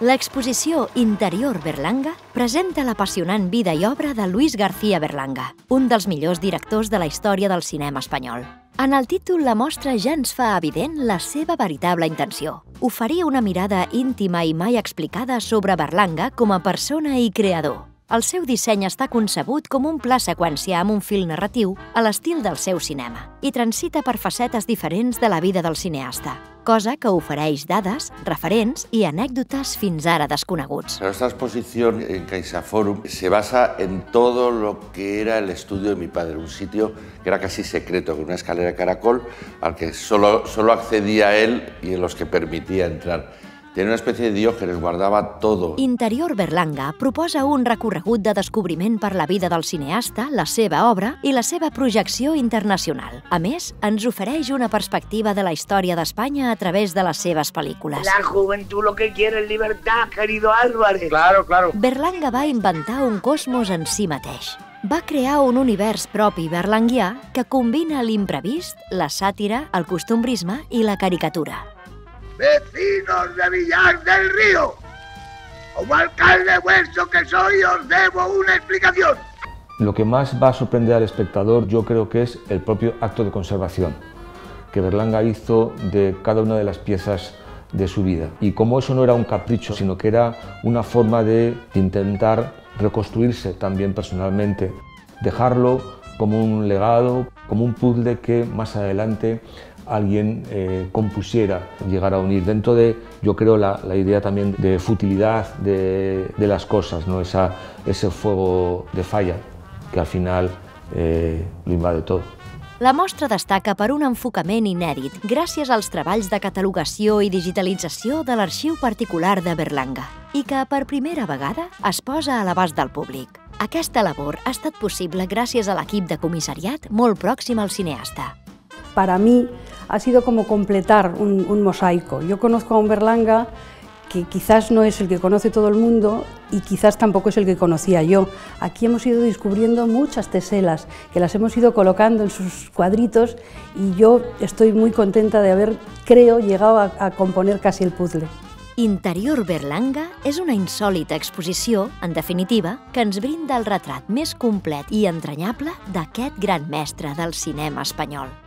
L'exposició Interior Berlanga presenta l'apassionant vida i obra de Luis García Berlanga, un dels millors directors de la història del cinema espanyol. En el títol, la mostra ja ens fa evident la seva veritable intenció: oferir una mirada íntima i mai explicada sobre Berlanga com a persona i creador. El seu disseny està concebut com un pla seqüencià amb un fil narratiu a l'estil del seu cinema i transita per facetes diferents de la vida del cineasta, cosa que ofereix dades, referents y anécdotas fins ara desconeguts. Nuestra exposición en CaixaForum se basa en todo lo que era el estudio de mi padre, un sitio que era casi secreto, con una escalera de caracol al que solo accedía él y en los que permitía entrar. Tenía una especie de Diógenes, guardaba todo. Interior Berlanga proposa un recorregut de descobriment per la vida del cineasta, la seva obra i la seva projecció internacional. A més, ens ofereix una perspectiva de la història d'Espanya a través de les seves pel·lícules. La juventud lo que quiere es libertad, querido Álvarez. Claro, claro. Berlanga va inventar un cosmos en si mateix. Va crear un univers propi berlanguià que combina l'imprevist, la sàtira, el costumbrisme i la caricatura. Vecinos de Villar del Río, como alcalde vuestro que soy, os debo una explicación. Lo que más va a sorprender al espectador, yo creo que es el propio acto de conservación que Berlanga hizo de cada una de las piezas de su vida. Y como eso no era un capricho, sino que era una forma de intentar reconstruirse también personalmente, dejarlo como un legado, como un puzzle que más adelante alguien compusiera, llegar a unir dentro de, yo creo, la idea también de futilidad de las cosas, ¿no? Ese fuego de falla que al final lo invade todo. La mostra destaca per un enfocament inèdit gràcies als treballs de catalogació i digitalització de l'arxiu particular de Berlanga i que, per primera vegada, es posa a l'abast del públic. Aquesta labor ha estat possible gràcies a l'equip de comissariat molt pròxim al cineasta. Para mí ha sido como completar un mosaico. Yo conozco a un Berlanga que quizás no es el que conoce todo el mundo y quizás tampoco es el que conocía yo. Aquí hemos ido descubriendo muchas teselas que las hemos ido colocando en sus cuadritos y yo estoy muy contenta de haber, creo, llegado a componer casi el puzzle. Interior Berlanga és una insòlita exposició, en definitiva, que ens brinda el retrat més complet i entranyable d'aquest gran mestre del cinema espanyol.